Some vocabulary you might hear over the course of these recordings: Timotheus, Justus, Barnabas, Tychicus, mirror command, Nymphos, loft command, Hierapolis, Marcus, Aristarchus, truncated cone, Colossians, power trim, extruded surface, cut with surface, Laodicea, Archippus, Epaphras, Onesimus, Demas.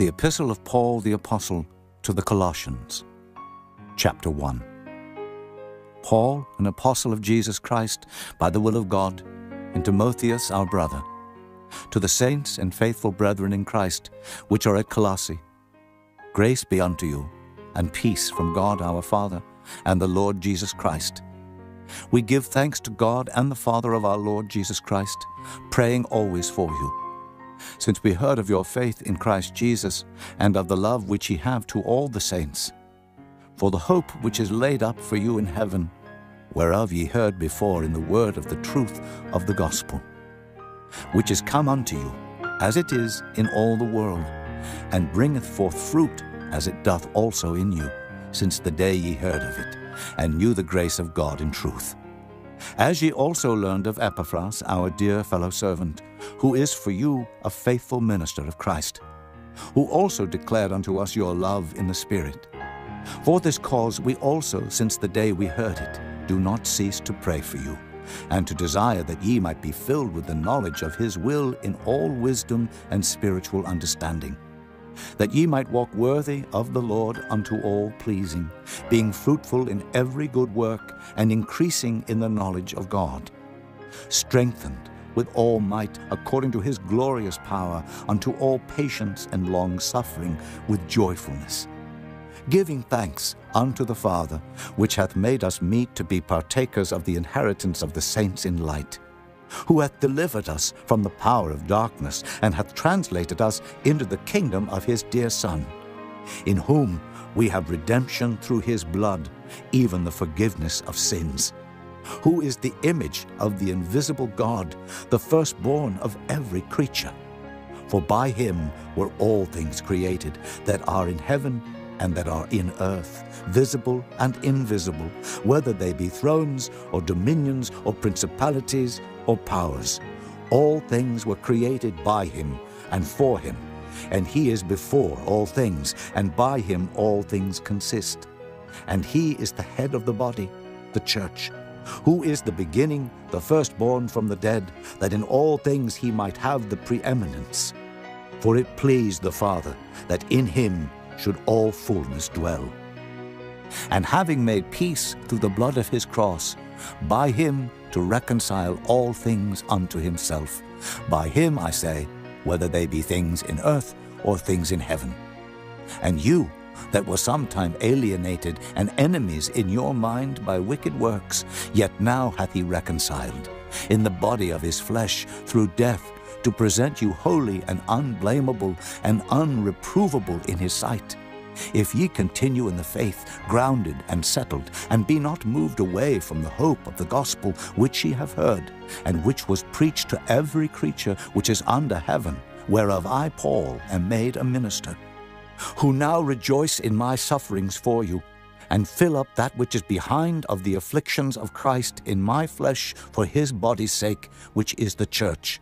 The Epistle of Paul the Apostle to the Colossians, Chapter 1. Paul, an apostle of Jesus Christ, by the will of God, and Timotheus our brother, to the saints and faithful brethren in Christ, which are at Colossae, grace be unto you, and peace from God our Father and the Lord Jesus Christ. We give thanks to God and the Father of our Lord Jesus Christ, praying always for you, since we heard of your faith in Christ Jesus, and of the love which ye have to all the saints, for the hope which is laid up for you in heaven, whereof ye heard before in the word of the truth of the gospel, which is come unto you, as it is in all the world, and bringeth forth fruit, as it doth also in you, since the day ye heard of it, and knew the grace of God in truth. As ye also learned of Epaphras, our dear fellow servant, who is for you a faithful minister of Christ, who also declared unto us your love in the Spirit. For this cause we also, since the day we heard it, do not cease to pray for you, and to desire that ye might be filled with the knowledge of his will in all wisdom and spiritual understanding, that ye might walk worthy of the Lord unto all pleasing, being fruitful in every good work, and increasing in the knowledge of God, strengthened with all might according to his glorious power, unto all patience and long-suffering with joyfulness, giving thanks unto the Father, which hath made us meet to be partakers of the inheritance of the saints in light, who hath delivered us from the power of darkness, and hath translated us into the kingdom of his dear Son, in whom we have redemption through his blood, even the forgiveness of sins, who is the image of the invisible God, the firstborn of every creature. For by him were all things created, that are in heaven and that are in earth, visible and invisible, whether they be thrones, or dominions, or principalities, or powers. All things were created by him and for him, and he is before all things, and by him all things consist. And he is the head of the body, the church, who is the beginning, the firstborn from the dead, that in all things he might have the preeminence. For it pleased the Father that in him should all fullness dwell. And having made peace through the blood of his cross, by him to reconcile all things unto himself. By him, I say, whether they be things in earth or things in heaven. And you, that were sometime alienated and enemies in your mind by wicked works, yet now hath he reconciled in the body of his flesh through death, to present you holy and unblameable and unreprovable in his sight. If ye continue in the faith, grounded and settled, and be not moved away from the hope of the gospel which ye have heard, and which was preached to every creature which is under heaven, whereof I, Paul, am made a minister, who now rejoice in my sufferings for you, and fill up that which is behind of the afflictions of Christ in my flesh for his body's sake, which is the church,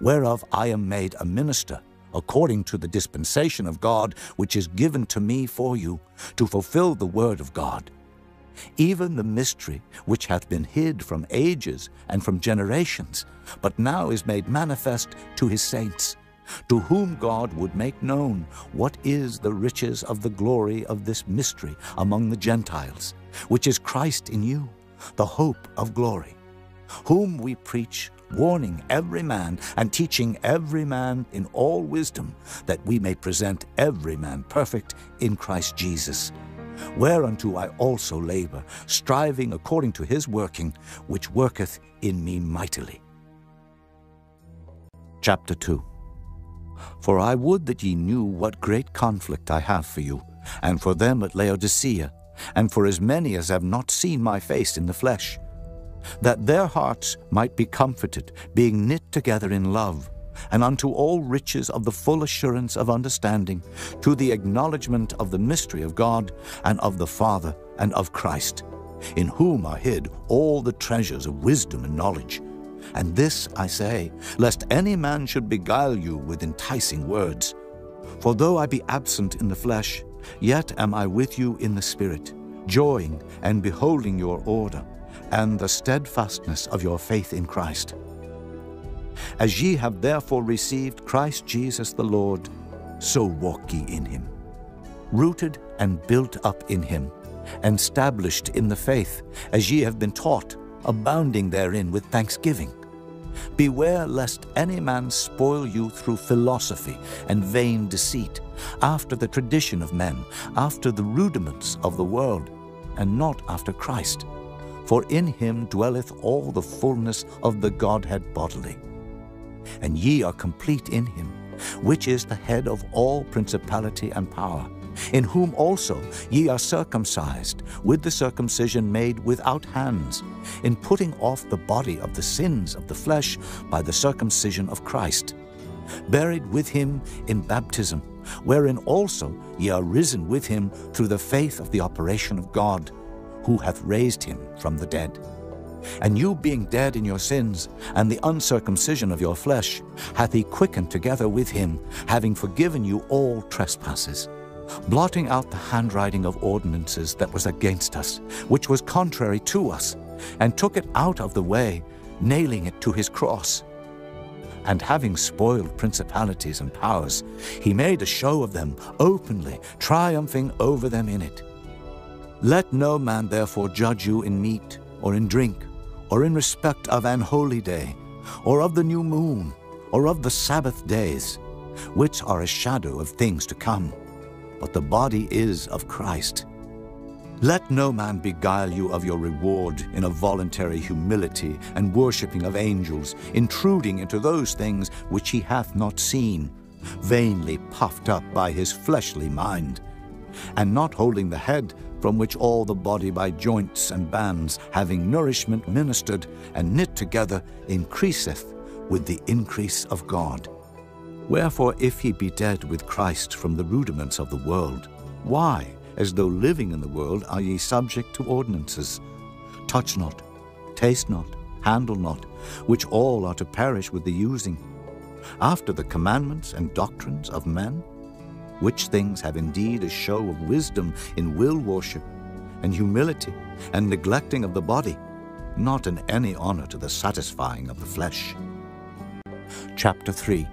whereof I am made a minister, according to the dispensation of God, which is given to me for you, to fulfill the word of God, even the mystery which hath been hid from ages and from generations, but now is made manifest to his saints, to whom God would make known what is the riches of the glory of this mystery among the Gentiles, which is Christ in you, the hope of glory, whom we preach, warning every man and teaching every man in all wisdom, that we may present every man perfect in Christ Jesus. Whereunto I also labor, striving according to his working, which worketh in me mightily. Chapter 2. For I would that ye knew what great conflict I have for you, and for them at Laodicea, and for as many as have not seen my face in the flesh, that their hearts might be comforted, being knit together in love, and unto all riches of the full assurance of understanding, to the acknowledgement of the mystery of God, and of the Father, and of Christ, in whom are hid all the treasures of wisdom and knowledge. And this I say, lest any man should beguile you with enticing words. For though I be absent in the flesh, yet am I with you in the Spirit, joying and beholding your order, and the steadfastness of your faith in Christ. As ye have therefore received Christ Jesus the Lord, so walk ye in him, rooted and built up in him, and established in the faith, as ye have been taught, abounding therein with thanksgiving. Beware lest any man spoil you through philosophy and vain deceit, after the tradition of men, after the rudiments of the world, and not after Christ. For in him dwelleth all the fullness of the Godhead bodily. And ye are complete in him, which is the head of all principality and power, in whom also ye are circumcised, with the circumcision made without hands, in putting off the body of the sins of the flesh by the circumcision of Christ, buried with him in baptism, wherein also ye are risen with him through the faith of the operation of God, who hath raised him from the dead. And you being dead in your sins, and the uncircumcision of your flesh, hath he quickened together with him, having forgiven you all trespasses, blotting out the handwriting of ordinances that was against us, which was contrary to us, and took it out of the way, nailing it to his cross. And having spoiled principalities and powers, he made a show of them openly, triumphing over them in it. Let no man therefore judge you in meat, or in drink, or in respect of an holy day, or of the new moon, or of the Sabbath days, which are a shadow of things to come, but the body is of Christ. Let no man beguile you of your reward in a voluntary humility and worshipping of angels, intruding into those things which he hath not seen, vainly puffed up by his fleshly mind, and not holding the head, from which all the body by joints and bands, having nourishment ministered and knit together, increaseth with the increase of God. Wherefore, if he be dead with Christ from the rudiments of the world, why, as though living in the world, are ye subject to ordinances? Touch not, taste not, handle not, which all are to perish with the using, after the commandments and doctrines of men, which things have indeed a show of wisdom in will-worship and humility and neglecting of the body, not in any honor to the satisfying of the flesh. Chapter 3.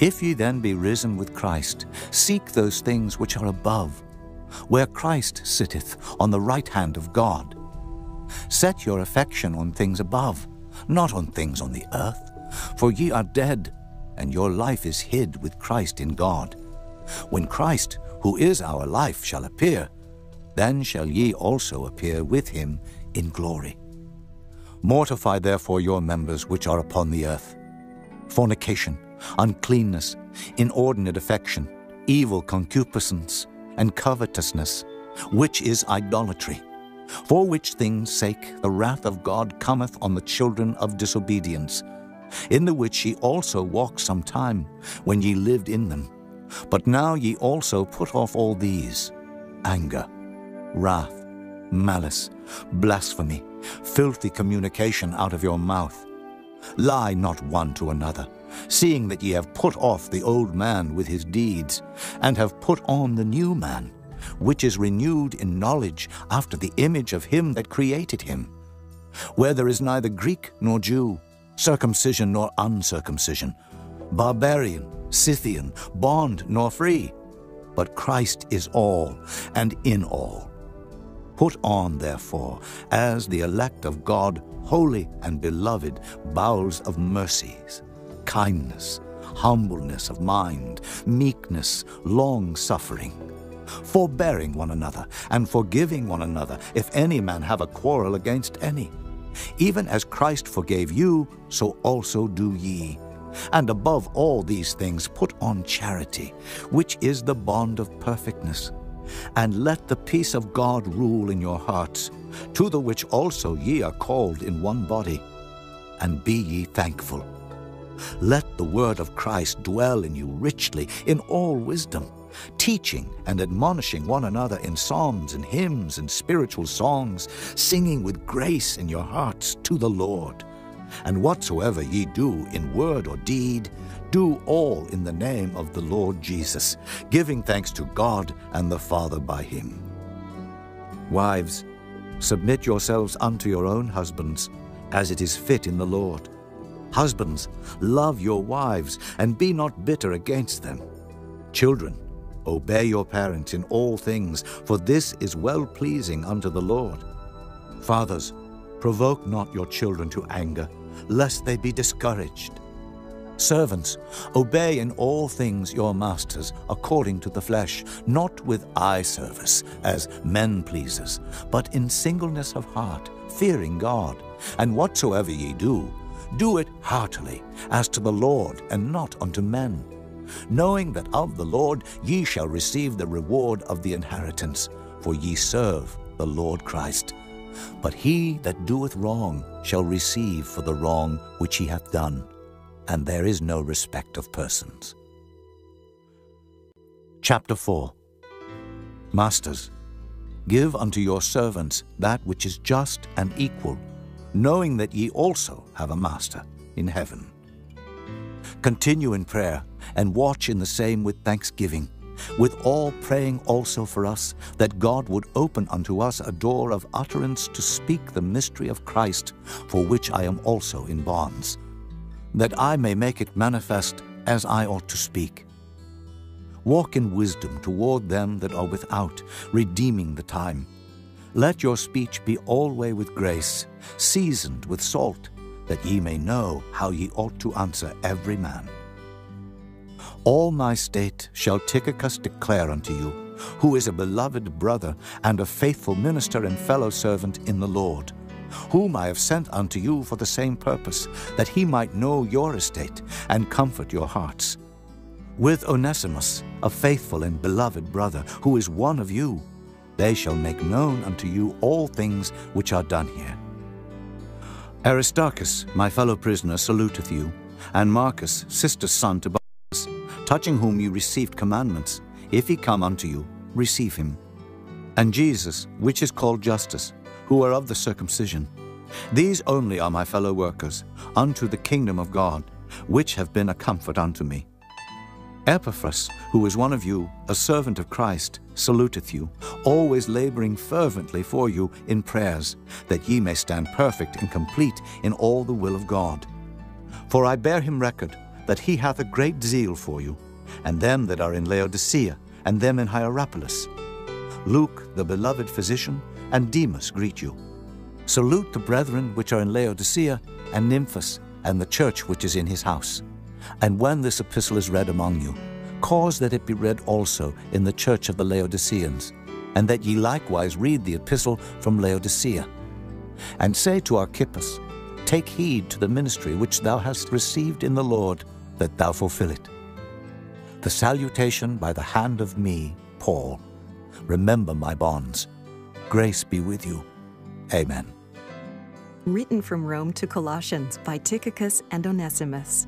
If ye then be risen with Christ, seek those things which are above, where Christ sitteth on the right hand of God. Set your affection on things above, not on things on the earth, for ye are dead, and your life is hid with Christ in God. When Christ, who is our life, shall appear, then shall ye also appear with him in glory. Mortify therefore your members which are upon the earth: fornication, uncleanness, inordinate affection, evil concupiscence, and covetousness, which is idolatry. For which things' sake the wrath of God cometh on the children of disobedience, in the which ye also walked some time, when ye lived in them. But now ye also put off all these: anger, wrath, malice, blasphemy, filthy communication out of your mouth. Lie not one to another, seeing that ye have put off the old man with his deeds, and have put on the new man, which is renewed in knowledge after the image of him that created him, where there is neither Greek nor Jew, circumcision nor uncircumcision, barbarian, Scythian, bond nor free, but Christ is all and in all. Put on, therefore, as the elect of God, holy and beloved, bowels of mercies, kindness, humbleness of mind, meekness, long-suffering, forbearing one another and forgiving one another, if any man have a quarrel against any. Even as Christ forgave you, so also do ye. And above all these things put on charity, which is the bond of perfectness. And let the peace of God rule in your hearts, to the which also ye are called in one body. And be ye thankful. Let the word of Christ dwell in you richly in all wisdom, teaching and admonishing one another in psalms and hymns and spiritual songs, singing with grace in your hearts to the Lord. And whatsoever ye do in word or deed, do all in the name of the Lord Jesus, giving thanks to God and the Father by him. Wives, submit yourselves unto your own husbands, as it is fit in the Lord. Husbands, love your wives and be not bitter against them. Children, obey your parents in all things, for this is well-pleasing unto the Lord. Fathers, provoke not your children to anger, lest they be discouraged. Servants, obey in all things your masters, according to the flesh, not with eye service, as men-pleasers, but in singleness of heart, fearing God. And whatsoever ye do, do it heartily, as to the Lord, and not unto men, knowing that of the Lord ye shall receive the reward of the inheritance, for ye serve the Lord Christ. But he that doeth wrong shall receive for the wrong which he hath done, and there is no respect of persons. Chapter 4. Masters, give unto your servants that which is just and equal, knowing that ye also have a master in heaven. Continue in prayer, and watch in the same with thanksgiving, with all praying also for us, that God would open unto us a door of utterance to speak the mystery of Christ, for which I am also in bonds, that I may make it manifest as I ought to speak. Walk in wisdom toward them that are without, redeeming the time. Let your speech be alway with grace, seasoned with salt, that ye may know how ye ought to answer every man. All my state shall Tychicus declare unto you, who is a beloved brother and a faithful minister and fellow servant in the Lord, whom I have sent unto you for the same purpose, that he might know your estate and comfort your hearts. With Onesimus, a faithful and beloved brother, who is one of you, they shall make known unto you all things which are done here. Aristarchus, my fellow prisoner, saluteth you, and Marcus, sister's son to Barnabas, touching whom you received commandments. If he come unto you, receive him. And Jesus, which is called Justus, who are of the circumcision. These only are my fellow workers, unto the kingdom of God, which have been a comfort unto me. Epaphras, who is one of you, a servant of Christ, saluteth you, always laboring fervently for you in prayers, that ye may stand perfect and complete in all the will of God. For I bear him record that he hath a great zeal for you, and them that are in Laodicea, and them in Hierapolis. Luke, the beloved physician, and Demas greet you. Salute the brethren which are in Laodicea, and Nymphos, and the church which is in his house. And when this epistle is read among you, cause that it be read also in the church of the Laodiceans, and that ye likewise read the epistle from Laodicea. And say to Archippus, take heed to the ministry which thou hast received in the Lord, that thou fulfill it. The salutation by the hand of me, Paul. Remember my bonds. Grace be with you. Amen. Written from Rome to Colossians by Tychicus and Onesimus.